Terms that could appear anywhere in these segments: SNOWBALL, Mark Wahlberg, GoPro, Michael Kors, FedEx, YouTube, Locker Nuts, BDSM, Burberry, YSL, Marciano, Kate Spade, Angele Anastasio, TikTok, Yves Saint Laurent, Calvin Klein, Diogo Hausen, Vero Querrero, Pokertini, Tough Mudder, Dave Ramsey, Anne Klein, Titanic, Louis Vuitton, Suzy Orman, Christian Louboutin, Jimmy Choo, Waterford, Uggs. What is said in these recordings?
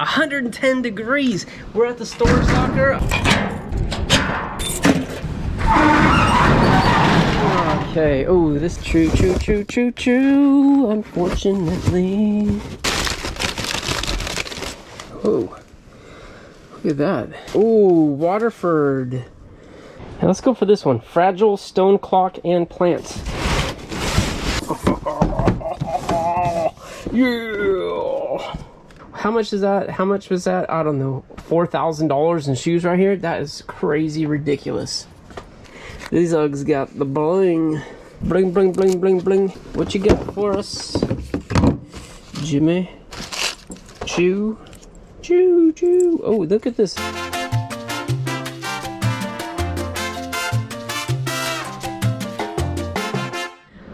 110 degrees. We're at the store, Soccer. Okay, oh, this choo-choo, unfortunately. Oh, look at that. Oh, Waterford. Now let's go for this one. Fragile, stone clock, and plants. Yeah! How much is that? How much was that? I don't know. $4,000 in shoes right here? That is crazy ridiculous. These Uggs got the bling. Bling, bling, bling, bling, bling. What you got for us? Jimmy Choo. Choo, choo. Oh, look at this.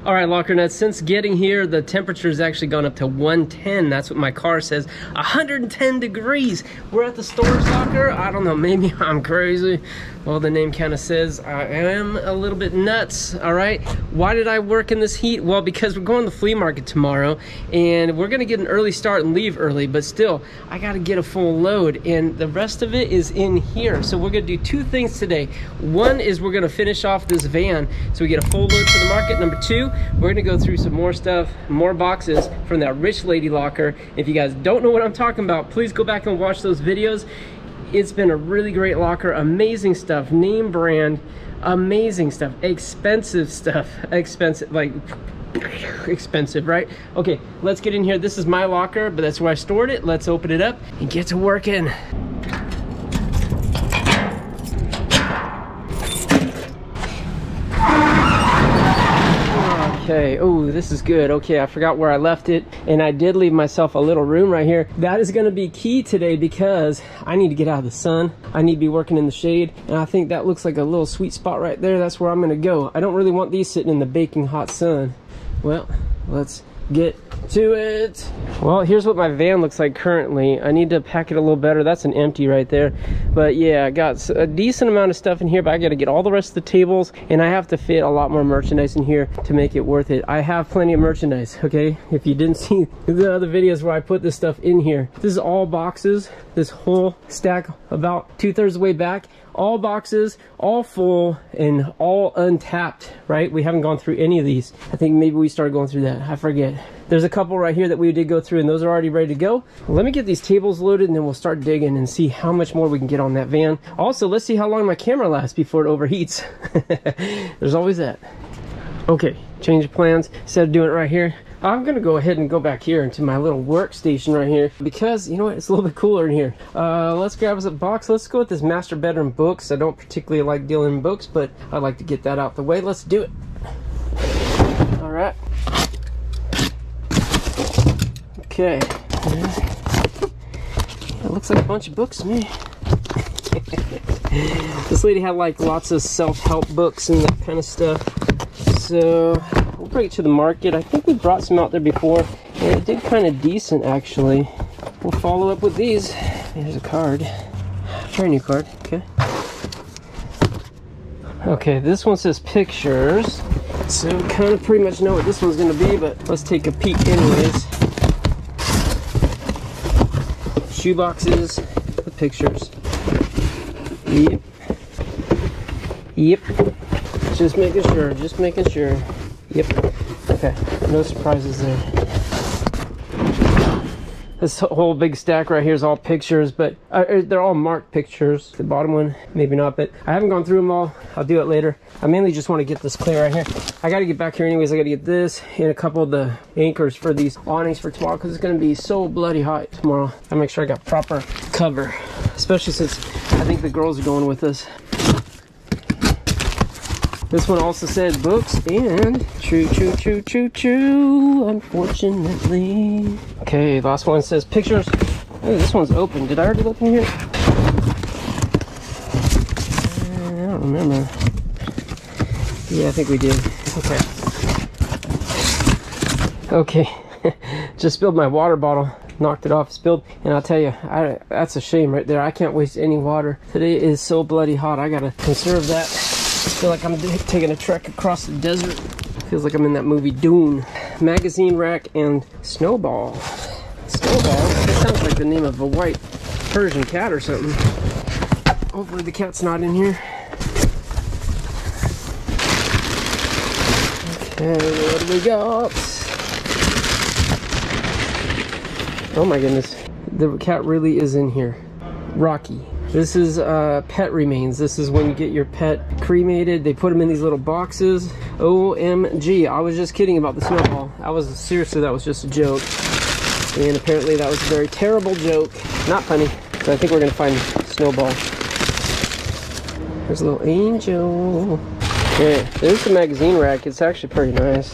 All right, Locker Nuts, since getting here, the temperature's actually gone up to 110. That's what my car says, 110 degrees. We're at the store, Soccer. I don't know, maybe I'm crazy. Well, the name kind of says I am a little bit nuts, all right? Why did I work in this heat? Well, because we're going to the flea market tomorrow, and we're gonna get an early start and leave early, but still, I gotta get a full load, and the rest of it is in here. So we're gonna do two things today. One is we're gonna finish off this van, so we get a full load for the market. Number two, we're gonna go through some more stuff, more boxes from that rich lady locker. If you guys don't know what I'm talking about, please go back and watch those videos. It's been a really great locker, amazing stuff, name brand, amazing stuff, expensive, like expensive, right? Okay, let's get in here. This is my locker, but that's where I stored it. Let's open it up and get to work in. Okay, oh, this is good. Okay, I forgot where I left it, and I did leave myself a little room right here. That is gonna be key today because I need to get out of the sun. I need to be working in the shade, and I think that looks like a little sweet spot right there. That's where I'm gonna go. I don't really want these sitting in the baking hot sun. Well, let's get to it. Well, here's what my van looks like currently. I need to pack it a little better. That's an empty right there. But yeah, I got a decent amount of stuff in here, but I got to get all the rest of the tables, and I have to fit a lot more merchandise in here to make it worth it. I have plenty of merchandise, okay? If you didn't see the other videos where I put this stuff in here, this is all boxes, this whole stack about two-thirds of the way back. All boxes, all full, and all untapped, right? We haven't gone through any of these. I think maybe we started going through that, I forget. There's a couple right here that we did go through, and those are already ready to go. Let me get these tables loaded, and then we'll start digging and see how much more we can get on that van. Also, let's see how long my camera lasts before it overheats. There's always that. Okay, change of plans. Instead of doing it right here, I'm gonna go ahead and go back here into my little workstation right here because, you know what, it's a little bit cooler in here. Let's grab us a box. Let's go with this master bedroom books. I don't particularly like dealing in books, but I'd like to get that out the way. Let's do it. All right. Okay. It looks like a bunch of books to me. This lady had like lots of self-help books and that kind of stuff. So we'll bring it to the market. I think we brought some out there before, and it did kind of decent actually. We'll follow up with these. Here's a card. Very new card. Okay. Okay, this one says pictures. So we kind of pretty much know what this one's going to be, but let's take a peek anyways. Shoe boxes with pictures. Yep. Yep. Just making sure. Yep. Okay. No surprises there. This whole big stack right here is all pictures, but they're all marked pictures. The bottom one, maybe not, but I haven't gone through them all. I'll do it later. I mainly just want to get this clear right here. I got to get back here anyways. I got to get this and a couple of the anchors for these awnings for tomorrow because it's going to be so bloody hot tomorrow. I'll make sure I got proper cover, especially since I think the girls are going with us. This one also said books and choo, unfortunately. Okay, last one says pictures. Oh, this one's open. Did I already look in here? I don't remember. Yeah, I think we did. Okay. Okay, just spilled my water bottle. Knocked it off, spilled, and I'll tell you, that's a shame right there. I can't waste any water. Today is so bloody hot. I gotta conserve that. I feel like I'm taking a trek across the desert. Feels like I'm in that movie Dune. Magazine rack and Snowball. sounds like the name of a white Persian cat or something. Hopefully the cat's not in here. Okay, what do we got? Oh my goodness. The cat really is in here. Rocky. This is pet remains. This is when you get your pet cremated. They put them in these little boxes. OMG, I was just kidding about the snowball. I was seriously, that was just a joke. And apparently that was a very terrible joke. Not funny. So I think we're gonna find Snowball. There's a little angel. Okay, there's the magazine rack. It's actually pretty nice.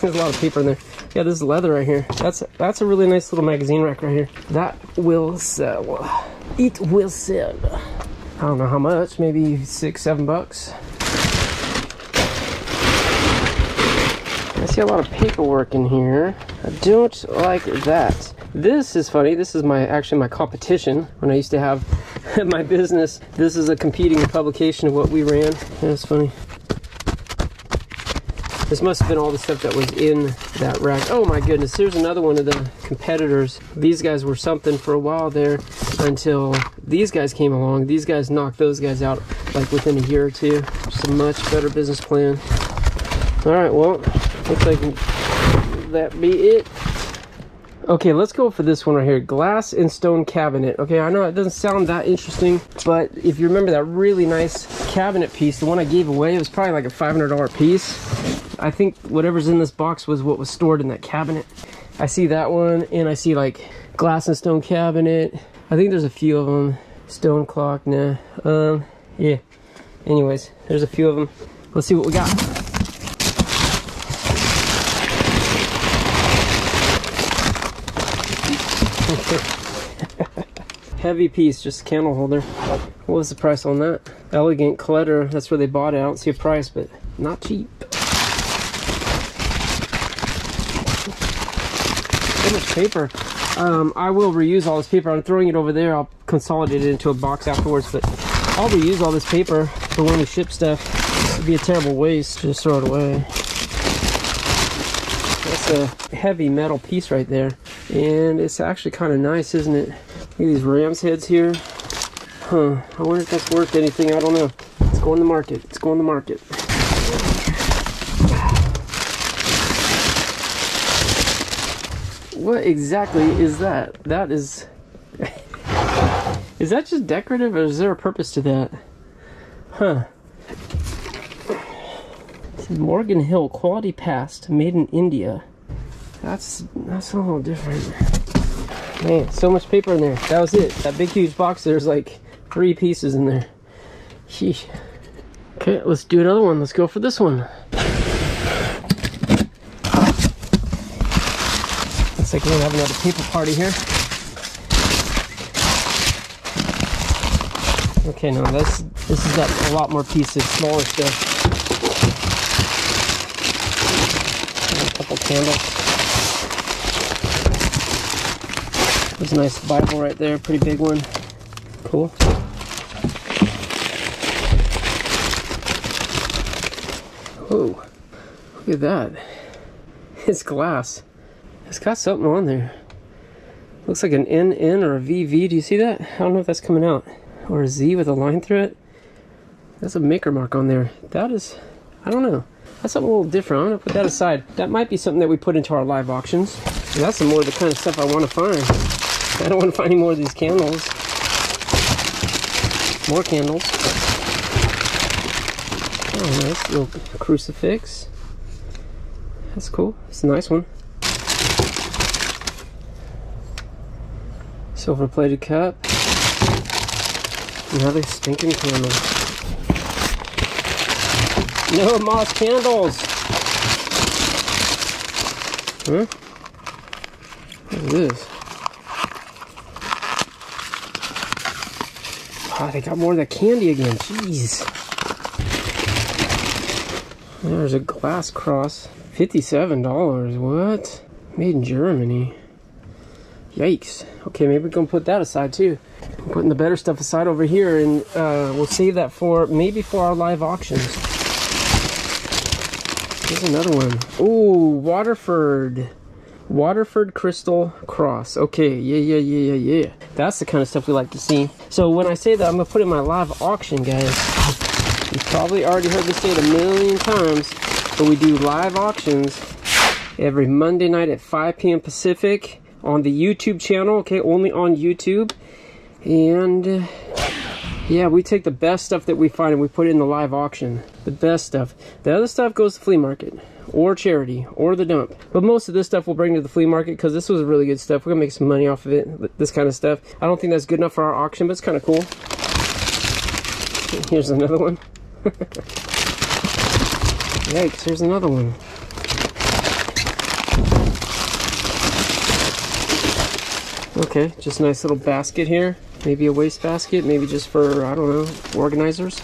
There's a lot of paper in there. Yeah, this is leather right here. That's a really nice little magazine rack right here. That will sell. It will sell. I don't know how much, maybe $6, $7. I see a lot of paperwork in here. I don't like that. This is funny. This is actually my competition when I used to have my business. This is a competing publication of what we ran. That's funny. This must have been all the stuff that was in that rack. Oh my goodness, here's another one of the competitors. These guys were something for a while there until these guys came along. These guys knocked those guys out like within a year or two. Just a much better business plan. All right, well, looks like that be it. Okay, let's go for this one right here. Glass and stone cabinet. Okay, I know it doesn't sound that interesting, but if you remember that really nice cabinet piece, the one I gave away, it was probably like a $500 piece. I think whatever's in this box was what was stored in that cabinet. I see that one, and I see like glass and stone cabinet. I think there's a few of them. Stone clock, nah. Yeah. Anyways, there's a few of them. Let's see what we got. Heavy piece, just a candle holder. What was the price on that? Elegant Clutter, that's where they bought it. I don't see a price, but not cheap. Much paper. I will reuse all this paper. I'm throwing it over there. I'll consolidate it into a box afterwards, but I'll reuse all this paper for when we ship stuff. It'd be a terrible waste to just throw it away. That's a heavy metal piece right there, and it's actually kind of nice, isn't it? Look at these ram's heads here. Huh, I wonder if that's worth anything. I don't know. Let's go in the market. Let's go in the market. What exactly is that? That is... Is that just decorative, or is there a purpose to that? Huh. This is Morgan Hill, quality past, made in India. That's a little different. Man, so much paper in there. That was it. That big, huge box, there's like 3 pieces in there. Sheesh. Okay, let's do another one. Let's go for this one. Looks like we're gonna have another paper party here. Okay, no, this is got a lot more pieces, smaller stuff. And a couple candles. There's a nice Bible right there, pretty big one. Cool. Oh, look at that. It's glass. It's got something on there. Looks like an NN or a VV. Do you see that? I don't know if that's coming out. Or a Z with a line through it. That's a maker mark on there. That is, I don't know. That's something a little different. I'm gonna put that aside. That might be something that we put into our live auctions. And that's some more of the kind of stuff I want to find. I don't want to find any more of these candles. More candles. Oh, nice little crucifix. That's cool. It's a nice one. Silver plated cup. Another stinking candle. No moss candles! Huh? What is this? Oh, they got more of that candy again. Jeez. There's a glass cross. $57. What? Made in Germany. Yikes. Okay, maybe we're gonna put that aside too. I'm putting the better stuff aside over here, and we'll save that for maybe for our live auctions. Here's another one. Ooh, Waterford. Waterford Crystal Cross. Okay, yeah. That's the kind of stuff we like to see. So when I say that, I'm gonna put it in my live auction, guys. You've probably already heard me say it a million times, but we do live auctions every Monday night at 5 p.m. Pacific on the YouTube channel, okay, only on YouTube. And yeah, we take the best stuff that we find and we put it in the live auction. The best stuff. The other stuff goes to the flea market or charity or the dump. But most of this stuff we'll bring to the flea market because this was really good stuff. We're gonna make some money off of it, this kind of stuff. I don't think that's good enough for our auction, but it's kind of cool. Here's another one. Yikes, here's another one. Okay, just a nice little basket here. Maybe a waste basket, maybe just for, I don't know, organizers.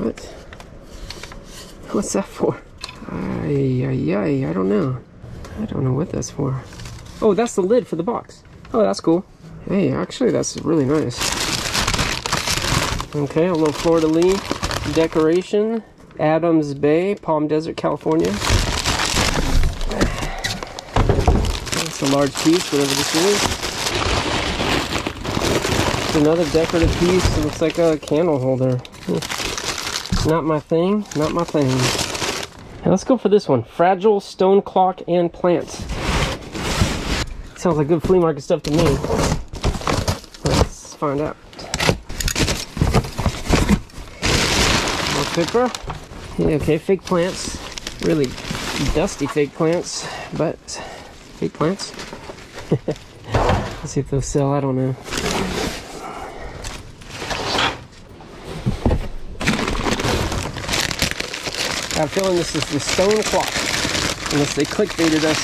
What? What's that for? I don't know. I don't know what that's for. Oh, that's the lid for the box. Oh, that's cool. Hey, actually, that's really nice. Okay, a little Florida Lee decoration. Adams Bay, Palm Desert, California. It's a large piece, whatever this is. It's another decorative piece. It looks like a candle holder. Not my thing, not my thing. Now let's go for this one. Fragile Stone Clock and Plants. Sounds like good flea market stuff to me. Let's find out. More paper. Yeah, okay, fake plants. Really dusty fake plants, but fake plants. Let's see if they'll sell, I don't know. I'm feeling this is the stone clock, unless they clickbaited us.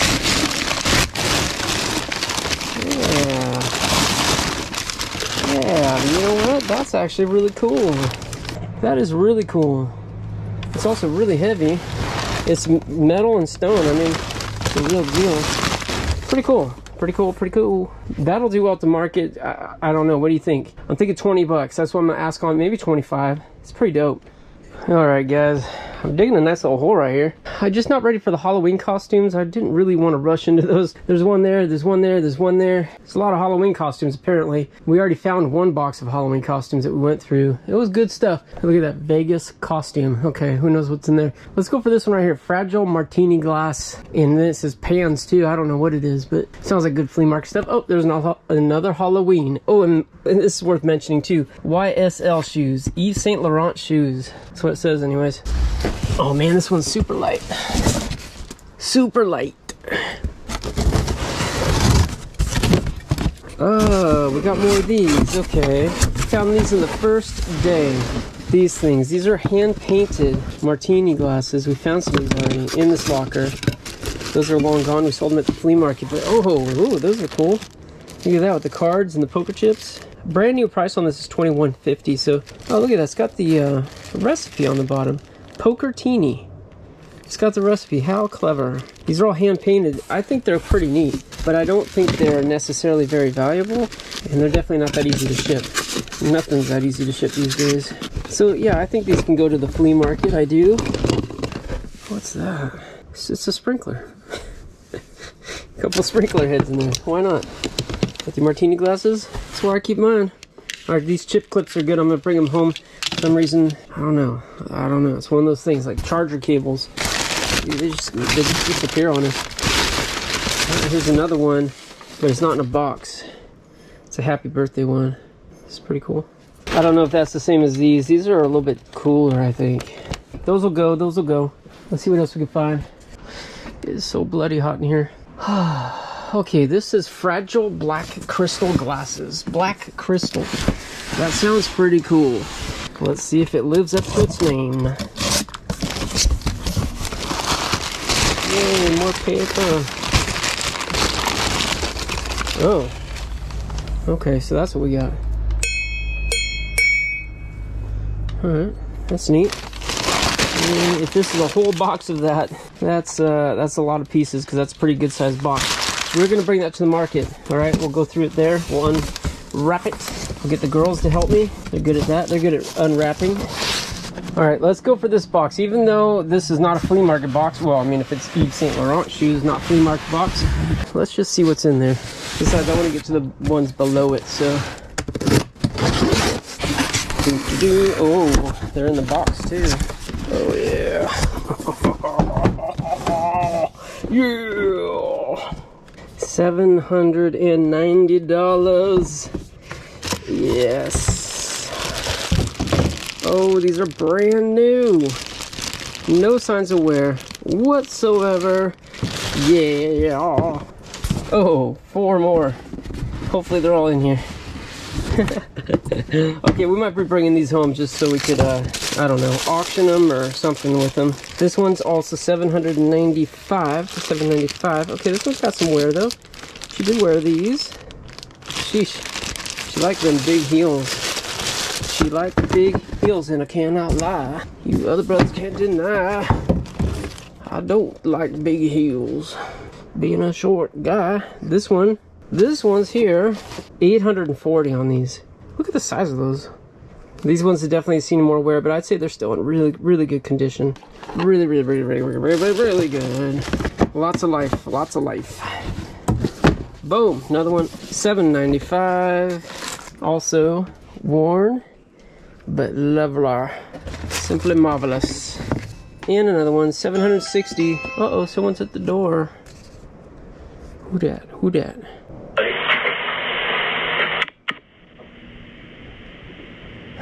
Yeah, you know what? That's actually really cool. That is really cool. It's also really heavy. It's metal and stone, I mean, it's a real deal. Pretty cool. Pretty cool. That'll do well at the market. I don't know, what do you think? I'm thinking 20 bucks. That's what I'm gonna ask on, maybe 25. It's pretty dope. All right, guys. I'm digging a nice little hole right here. I'm just not ready for the Halloween costumes. I didn't really want to rush into those. There's one there, there's one there, there's one there. It's a lot of Halloween costumes, apparently. We already found one box of Halloween costumes that we went through. It was good stuff. Look at that Vegas costume. Okay, who knows what's in there. Let's go for this one right here. Fragile martini glass. And this is pans, too. I don't know what it is, but it sounds like good flea market stuff. Oh, there's another Halloween. Oh, and this is worth mentioning, too. YSL shoes. Yves Saint Laurent shoes. That's what it says, anyways. Oh man, this one's super light. Super light. Oh, we got more of these. Okay. Found these in the first day. These things. These are hand-painted martini glasses. We found some of these already in this locker. Those are long gone. We sold them at the flea market. But oh, those are cool. Look at that with the cards and the poker chips. Brand new price on this is $21.50. So, oh, look at that. It's got the recipe on the bottom. Pokertini. It's got the recipe. How clever. These are all hand painted. I think they're pretty neat, but I don't think they're necessarily very valuable, and they're definitely not that easy to ship. Nothing's that easy to ship these days. So yeah, I think these can go to the flea market. I do. What's that? It's a sprinkler. A couple sprinkler heads in there. Why not? Got the martini glasses. That's where I keep mine. All right, these chip clips are good. I'm gonna bring them home. For some reason, I don't know. It's one of those things, like charger cables. They just disappear on us. Right, here's another one, but it's not in a box. It's a happy birthday one. It's pretty cool. I don't know if that's the same as these. These are a little bit cooler, I think. Those will go. Let's see what else we can find. It is so bloody hot in here. Okay, this is fragile black crystal glasses. Black crystal. That sounds pretty cool. Let's see if it lives up to its name. Yay, more paper. Oh. Okay, so that's what we got. Alright, that's neat. And if this is a whole box of that, that's a lot of pieces because that's a pretty good sized box. We're gonna bring that to the market. All right, we'll go through it there. We'll unwrap it. We'll get the girls to help me. They're good at that. They're good at unwrapping. All right, let's go for this box. Even though this is not a flea market box, well, I mean, if it's Yves Saint Laurent shoes, not flea market box. Let's just see what's in there. Besides, I want to get to the ones below it, so. Oh, they're in the box too. Oh yeah. Yeah. $790. Yes. Oh, these are brand new. No signs of wear whatsoever. Yeah. Oh, four more. Hopefully they're all in here. Okay, we might be bringing these home just so we could, I don't know, auction them or something with them. This one's also $795. $795. Okay, this one's got some wear, though. She did wear these. Sheesh. She liked them big heels. She liked big heels, and I cannot lie. You other brothers can't deny. I don't like big heels. Being a short guy. This one's here. $840 on these. Look at the size of those. These ones have definitely seen more wear, but I'd say they're still in really, really good condition. Really, really, really, really, really, really, really good. Lots of life. Lots of life. Boom. Another one. $795. Also worn. But lovely, simply marvelous. And another one, $760. Uh-oh, someone's at the door. Who dat? Who dat?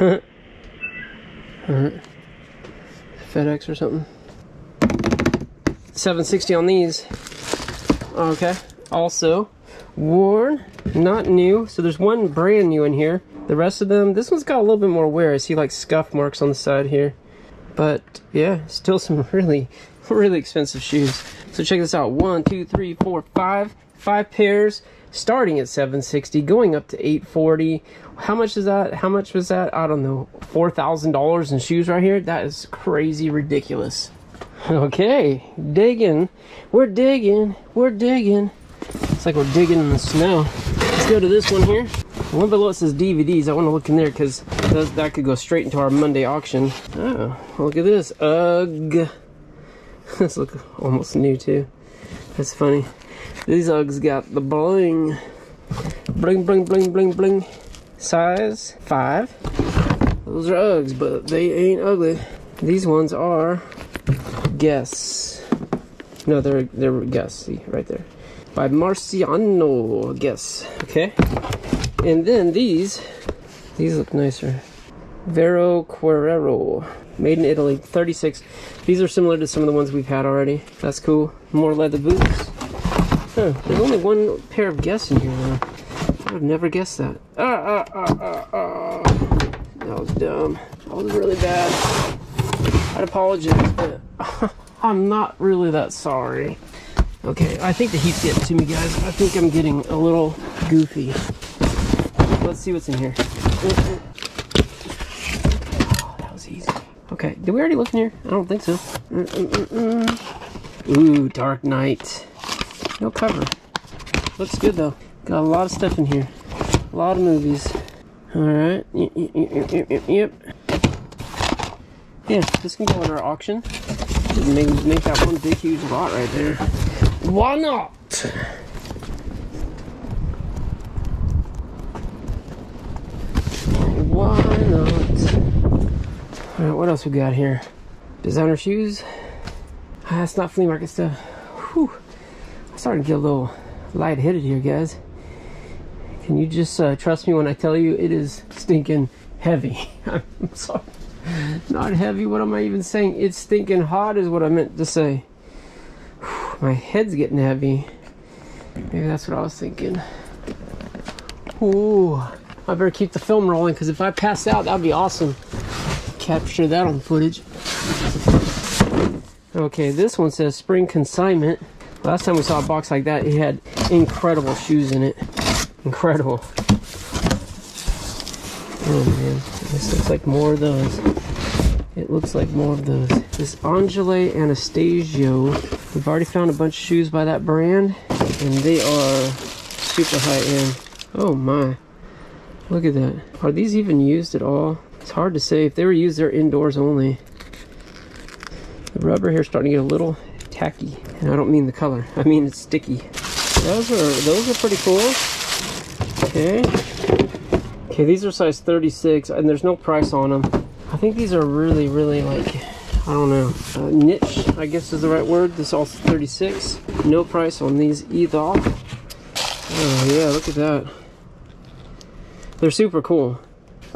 Alright. FedEx or something. $760 on these. Okay. Also worn, not new. So there's one brand new in here. The rest of them, this one's got a little bit more wear. I see like scuff marks on the side here. But yeah, still some really, really expensive shoes. So check this out. 1, 2, 3, 4, 5. 5 pairs starting at $760, going up to $840. How much is that? How much was that? I don't know. $4,000 in shoes right here? That is crazy ridiculous. Okay, digging. We're digging. We're digging. It's like we're digging in the snow. Let's go to this one here. The one below it says DVDs. I want to look in there because that could go straight into our Monday auction. Oh, look at this. Ugh. This looks almost new too. That's funny. These Uggs got the bling. Bling, bling, bling, bling, bling. Size 5. Those are Uggs, but they ain't ugly. These ones are Guess. No, they're Guess. See, right there. By Marciano. Guess. Okay. And then these look nicer. Vero Querrero, made in Italy, 36. These are similar to some of the ones we've had already. That's cool. More leather boots. Huh, there's only one pair of Guess in here now. I would have never guessed that. That was dumb. That was really bad. I'd apologize, but I'm not really that sorry. Okay, I think the heat's getting to me, guys. I think I'm getting a little goofy. Let's see what's in here. Oh, that was easy. Okay, did we already look in here? I don't think so. Ooh, Dark Knight. No cover. Looks good though. Got a lot of stuff in here. A lot of movies. Alright. Yep. Yeah, this can go at our auction. Make that one big, huge lot right there. Why not? Why not? Alright, what else we got here? Designer shoes. That's not flea market stuff. Whew. I'm starting to get a little lightheaded here, guys. Can you just trust me when I tell you it is stinking heavy? I'm sorry. Not heavy, what am I even saying? It's stinking hot is what I meant to say. Whew, my head's getting heavy. Maybe that's what I was thinking. Ooh. I better keep the film rolling, because if I pass out, that'd be awesome. Capture that on footage. Okay, this one says Spring Consignment. Last time we saw a box like that, it had incredible shoes in it. Incredible. Oh, man. This looks like more of those. It looks like more of those. This Angele Anastasio. We've already found a bunch of shoes by that brand, and they are super high-end. Oh, my. Look at that. Are these even used at all? It's hard to say. If they were used, they're indoors only. The rubber here is starting to get a little tacky, and I don't mean the color, I mean it's sticky. Those are pretty cool. Okay, these are size 36, and there's no price on them. I think these are really like, I don't know, niche, I guess is the right word. This also 36, no price on these either. Oh yeah, look at that. They're super cool.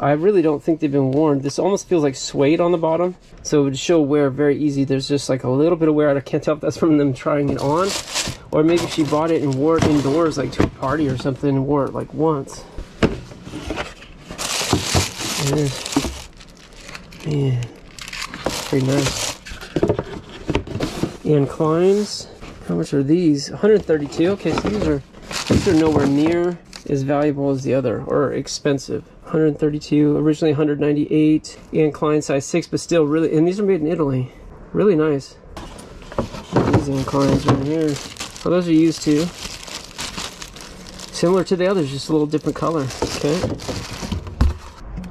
I really don't think they've been worn. This almost feels like suede on the bottom, so it would show wear very easy. There's just like a little bit of wear. I can't tell if that's from them trying it on, or maybe she bought it and wore it indoors, like to a party or something, and wore it like once. Man, pretty nice. Anne Klein's. How much are these? 132. Okay, so these are nowhere near as valuable as the other, or expensive. 132, originally 198, Anne Klein size 6, but still really, and these are made in Italy. Really nice. These Anne Klein's right here. Oh, those are used too. Similar to the others, just a little different color. Okay.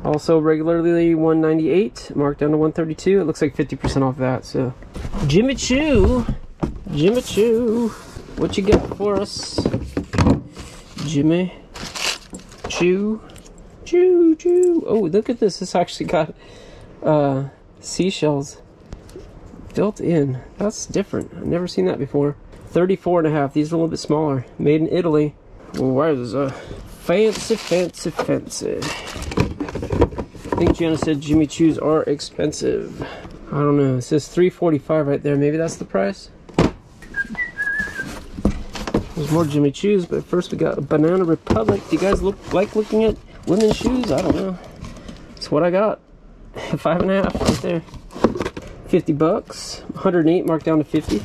Also regularly 198, marked down to 132. It looks like 50% off that, so. Jimmy Choo! Jimmy Choo! What you got for us? Jimmy Choo. Choo choo. Oh, look at this. This actually got seashells built in. That's different. I've never seen that before. 34.5. These are a little bit smaller. Made in Italy. Oh, why is this fancy. I think Jana said Jimmy Choo's are expensive. I don't know. It says $3.45 right there. Maybe that's the price. There's more Jimmy Choo's, but first we got Banana Republic. Do you guys like looking at women's shoes? I don't know. It's what I got. 5.5 right there. 50 bucks. 108 marked down to 50.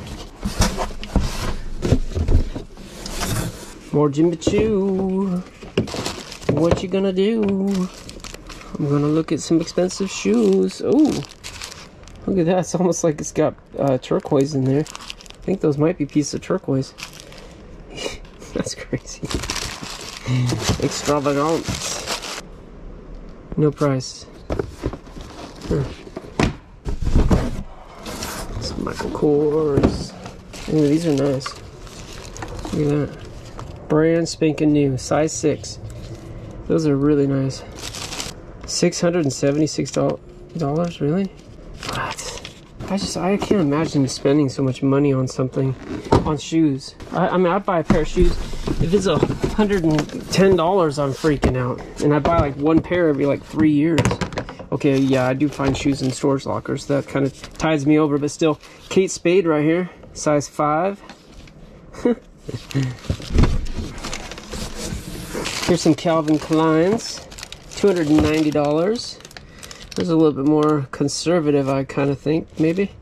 More Jimmy Choo. What you gonna do? I'm gonna look at some expensive shoes. Oh, look at that. It's almost like it's got turquoise in there. I think those might be pieces of turquoise. That's crazy. Extravagant. No price. Some Michael Kors. Ooh, these are nice. Look at that. Brand spanking new. Size 6. Those are really nice. $676? Really? What? I can't imagine spending so much money on something. On shoes. I mean, I'd buy a pair of shoes. If it's $110, I'm freaking out. And I buy like one pair every like 3 years. Okay, yeah, I do find shoes in storage lockers. That kind of tides me over, but still. Kate Spade right here, size 5. Here's some Calvin Klein's, $290. There's a little bit more conservative, I kind of think, maybe.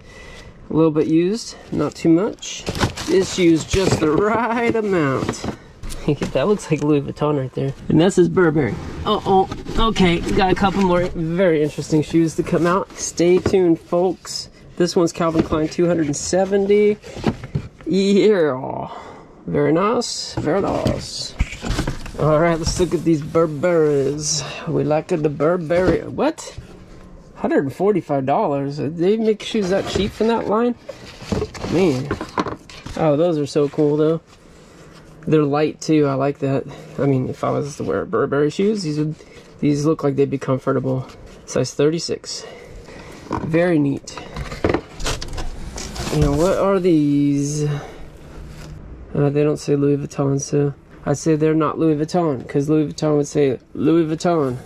A little bit used, not too much. It's used just the right amount. That looks like Louis Vuitton right there. And this is Burberry. Okay, got a couple more very interesting shoes to come out. Stay tuned, folks. This one's Calvin Klein, $270. Yeah. Very nice, very nice. All right, let's look at these Burberries. We like the Burberry. What? $145? They make shoes that cheap in that line? Man. Oh, those are so cool, though. They're light too. I like that. I mean, if I was to wear Burberry shoes, these look like they'd be comfortable. Size 36. Very neat. Now, what are these? They don't say Louis Vuitton, so I'd say they're not Louis Vuitton, because Louis Vuitton would say Louis Vuitton.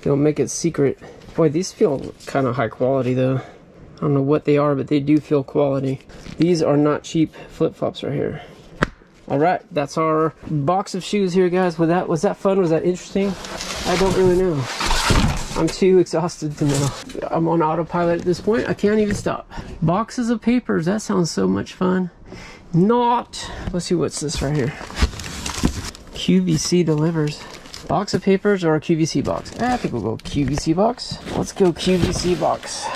They don't make it secret. Boy, these feel kind of high quality, though. I don't know what they are, but they do feel quality. These are not cheap flip-flops right here. All right, that's our box of shoes here, guys. Was that fun? Was that interesting? I don't really know. I'm too exhausted to know. I'm on autopilot at this point. I can't even stop. Boxes of papers. That sounds so much fun. Not. Let's see what's this right here. QVC delivers. Box of papers or a QVC box? I think we'll go QVC box. Let's go QVC box.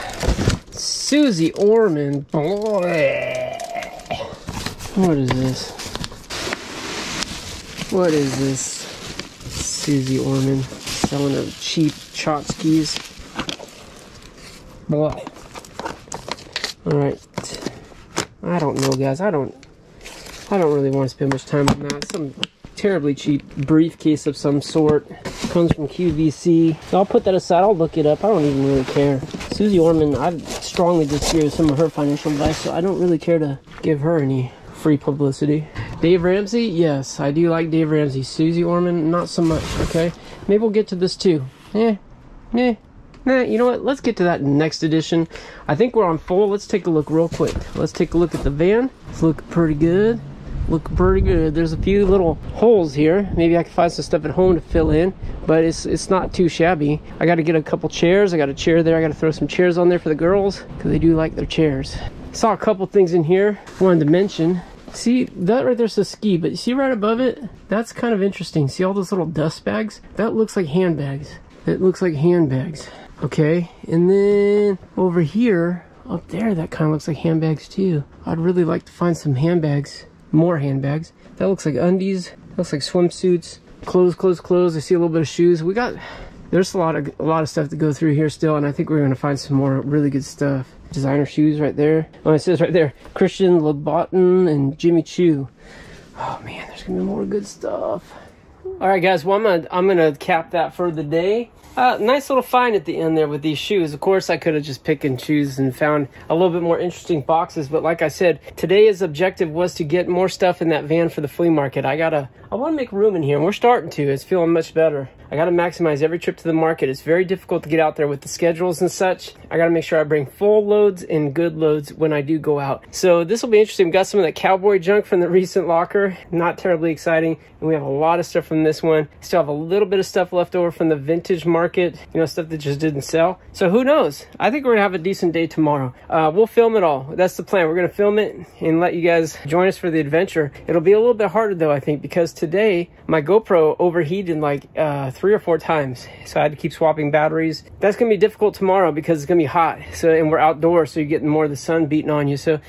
Suzy Orman. Boy. What is this? What is this? Suzy Orman selling her cheap tchotchkes. Blah. Alright. I don't know, guys. I don't really want to spend much time on that. Some terribly cheap briefcase of some sort. Comes from QVC. I'll put that aside. I'll look it up. I don't even really care. Suzy Orman, I strongly disagree with some of her financial advice, so I don't really care to give her any free publicity. Dave Ramsey? Yes, I do like Dave Ramsey. Suzy Orman? Not so much, okay? Maybe we'll get to this too. Nah, you know what? Let's get to that next edition. I think we're on full. Let's take a look real quick. Let's take a look at the van. It's looking pretty good. Look pretty good. There's a few little holes here. Maybe I can find some stuff at home to fill in, but it's not too shabby. I got to get a couple chairs. I got a chair there. I got to throw some chairs on there for the girls because they do like their chairs. Saw a couple things in here wanted to mention. See, that right there's a ski, but see right above it? That's kind of interesting. See all those little dust bags? That looks like handbags. It looks like handbags. Okay, and then over here, up there, that kind of looks like handbags too. I'd really like to find some handbags. More handbags. That looks like undies. That looks like swimsuits. Clothes. I see a little bit of shoes. We got, there's a lot of stuff to go through here still, and I think we're gonna find some more really good stuff. Designer shoes right there. Oh, it says right there, Christian Louboutin and Jimmy Choo. Oh man, there's gonna be more good stuff. All right, guys. Well, I'm gonna cap that for the day. Nice little find at the end there with these shoes. Of course, I could have just picked and choose and found a little bit more interesting boxes. But like I said, today's objective was to get more stuff in that van for the flea market. I want to make room in here, and we're starting to. It's feeling much better. I got to maximize every trip to the market. It's very difficult to get out there with the schedules and such. I got to make sure I bring full loads and good loads when I do go out. So this will be interesting. We've got some of that cowboy junk from the recent locker. Not terribly exciting. And we have a lot of stuff from this one. Still have a little bit of stuff left over from the vintage market. You know, stuff that just didn't sell. So who knows? I think we're going to have a decent day tomorrow. We'll film it all. That's the plan. We're going to film it and let you guys join us for the adventure. It'll be a little bit harder though, I think, because today my GoPro overheated like 3 or 4 times, so I had to keep swapping batteries. That's gonna be difficult tomorrow because it's gonna be hot, so, and we're outdoors, so you're getting more of the sun beating on you, so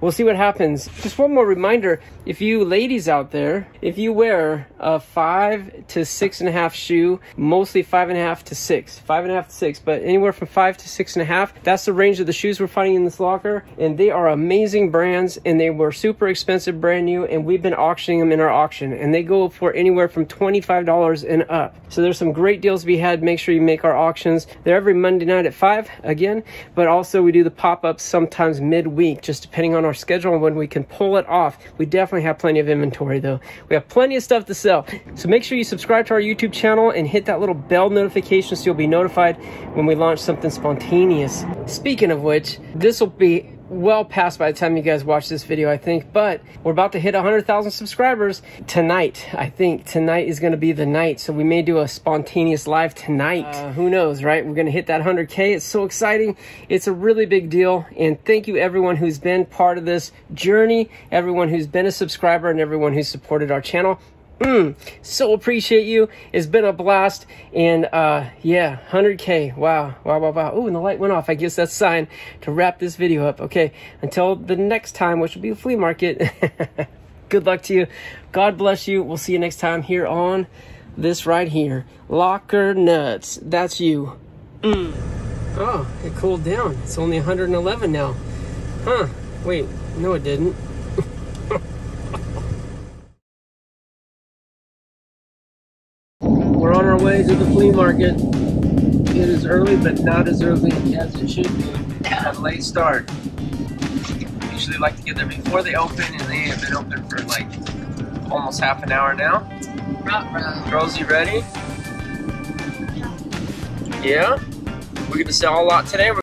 we'll see what happens. Just one more reminder, if you ladies out there, if you wear a 5 to 6.5 shoe, mostly 5.5 to 6, 5.5 to 6, but anywhere from 5 to 6.5, that's the range of the shoes we're finding in this locker, and they are amazing brands, and they were super expensive, brand new, and we've been auctioning them in our auction, and they go for anywhere from $25 and up. So there's some great deals to be had. Make sure you make our auctions. They're every Monday night at 5 again, but also we do the pop-ups sometimes midweek, just depending on our schedule and when we can pull it off. We definitely have plenty of inventory though. We have plenty of stuff to sell. So make sure you subscribe to our YouTube channel and hit that little bell notification so you'll be notified when we launch something spontaneous. Speaking of which, this will be well past by the time you guys watch this video, I think, but we're about to hit 100,000 subscribers tonight. I think tonight is going to be the night, so we may do a spontaneous live tonight. Who knows, right? We're going to hit that 100K. It's so exciting. It's a really big deal, and thank you everyone who's been part of this journey, everyone who's been a subscriber, and everyone who's supported our channel. So appreciate you. It's been a blast, and yeah, 100K. Wow. Oh, and the light went off. I guess that's a sign to wrap this video up. Okay, until the next time, which will be the flea market. Good luck to you. God bless you. We'll see you next time here on this right here, Locker Nuts. That's you. Oh, it cooled down. It's only 111 now. Huh. Wait, no it didn't. We're on our way to the flea market. It is early, but not as early as it should be. A late start. I usually like to get there before they open, and they have been open for like almost half an hour now. Girls, you ready? Yeah? We're gonna sell a lot today.